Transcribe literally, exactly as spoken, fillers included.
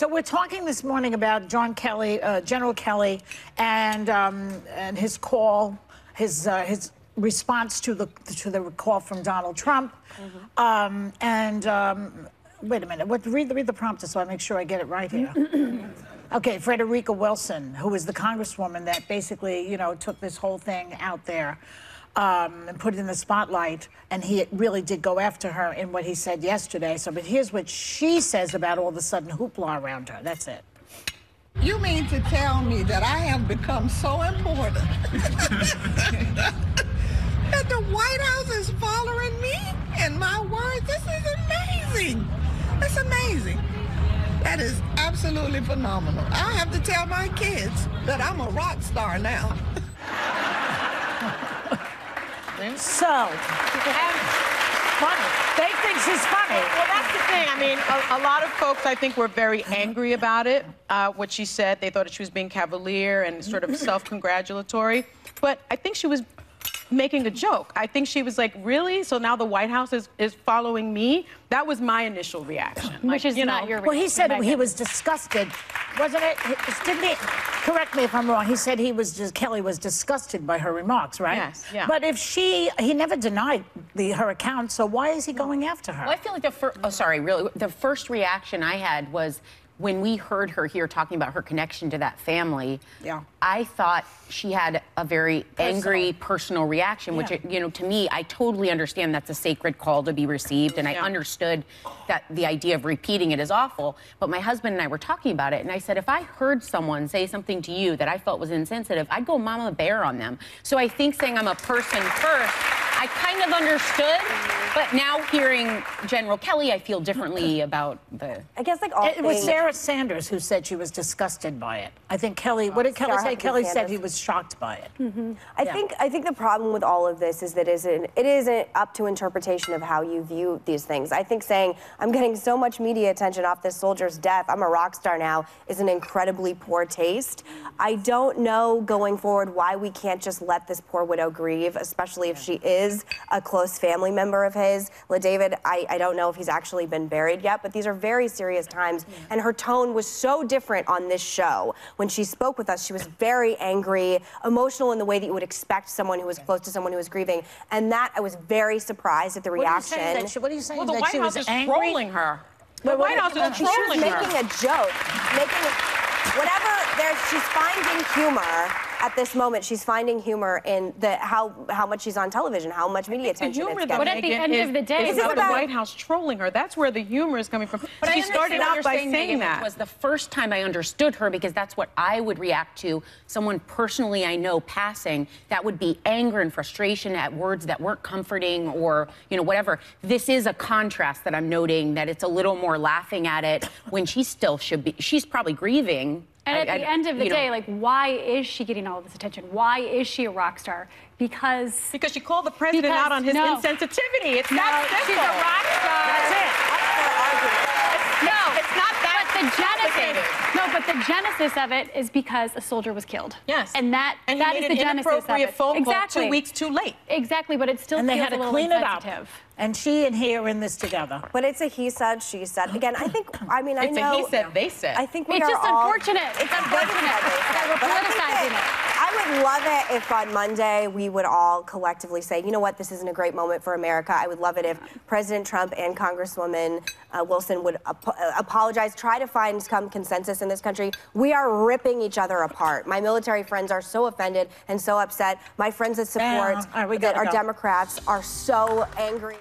So we're talking this morning about John Kelly, uh, General Kelly, and um, and his call, his uh, his response to the to the call from Donald Trump. Mm-hmm. um, and um, wait a minute, what, read read the prompter so I make sure I get it right here. Okay, Frederica Wilson, who was the congresswoman that basically, you know, took this whole thing out there um, and put it in the spotlight, and he really did go after her in what he said yesterday. So, but here's what she says about all the sudden hoopla around her. That's it. You mean to tell me that I have become so important that the White House is following me and my words? This is amazing. That's amazing. That is absolutely phenomenal. I have to tell my kids that I'm a rock star now. So, and funny. They think she's funny. Well, that's the thing. I mean, a, a lot of folks, I think, were very angry about it, uh, what she said. They thought that she was being cavalier and sort of self-congratulatory. But I think she was making a joke. I think she was like, really? So now the White House is, is following me? That was my initial reaction. Like, Which is you not know, your reaction. Well, he said Megan. he was disgusted, wasn't it? Didn't he, correct me if I'm wrong, he said he was just, Kelly was disgusted by her remarks, right? Yes, yeah. But if she, he never denied the, her account, so why is he going after her? Well, I feel like the first, oh, sorry, really, the first reaction I had was, when we heard her here talking about her connection to that family, yeah. I thought she had a very personal. angry, personal reaction, yeah. which, you know, to me, I totally understand that's a sacred call to be received, and yeah. I understood that the idea of repeating it is awful, but my husband and I were talking about it, and I said, if I heard someone say something to you that I felt was insensitive, I'd go mama bear on them. So I think saying I'm a person first, I kind of understood, but now hearing General Kelly, I feel differently about the... I guess, like, all It, it was Sarah Sanders who said she was disgusted by it. I think Kelly... What did Kelly say? Kelly said he was shocked by it. Mm-hmm. I yeah. think I think the problem with all of this is that it isn't, it isn't up to interpretation of how you view these things. I think saying, I'm getting so much media attention off this soldier's death, I'm a rock star now, is an incredibly poor taste. I don't know, going forward, why we can't just let this poor widow grieve, especially if she is a close family member of his. La David, I, I don't know if he's actually been buried yet, but these are very serious times. Yeah. And her tone was so different on this show. When she spoke with us, she was very angry, emotional in the way that you would expect someone who was close to someone who was grieving. And that, I was very reaction. at the reaction. What are you saying? That she, what are you saying? Well, the that White she House was is angry? trolling her. The, the White House is trolling her. She was making her. a joke. Making a, whatever, there, she's finding humor. At this moment, she's finding humor in the how how much she's on television, how much media attention it's getting. But at the end of the day, it's about the White House trolling her. That's where the humor is coming from. But she started out by saying that. It was the first time I understood her, because that's what I would react to. Someone personally I know passing, that would be anger and frustration at words that weren't comforting, or, you know, whatever. This is a contrast that I'm noting, that it's a little more laughing at it when she still should be. She's probably grieving. And at I, the I, end of the day, know. like, why is she getting all of this attention? Why is she a rock star? Because... Because she called the president because, out on his no. insensitivity. It's no, not simple. She's a rock star. That's it. It's, no, it's not that but the genesis, No, but the genesis of it is because a soldier was killed. Yes. And that, and that is the genesis of it. Inappropriate phone call two weeks too late. Exactly, but it still and feels they had a little clean insensitive. It up. And she and he are in this together. But it's a he said, she said. Again, I think, I mean, I it's know... It's a he said, they said. I think we it's are just all, unfortunate. It's unfortunate that we're politicizing it. I would love it if on Monday we would all collectively say, you know what, this isn't a great moment for America. I would love it if President Trump and Congresswoman uh, Wilson would ap apologize, try to find some consensus in this country. We are ripping each other apart. My military friends are so offended and so upset. My friends that support, yeah. right, that go. are Democrats, are so angry.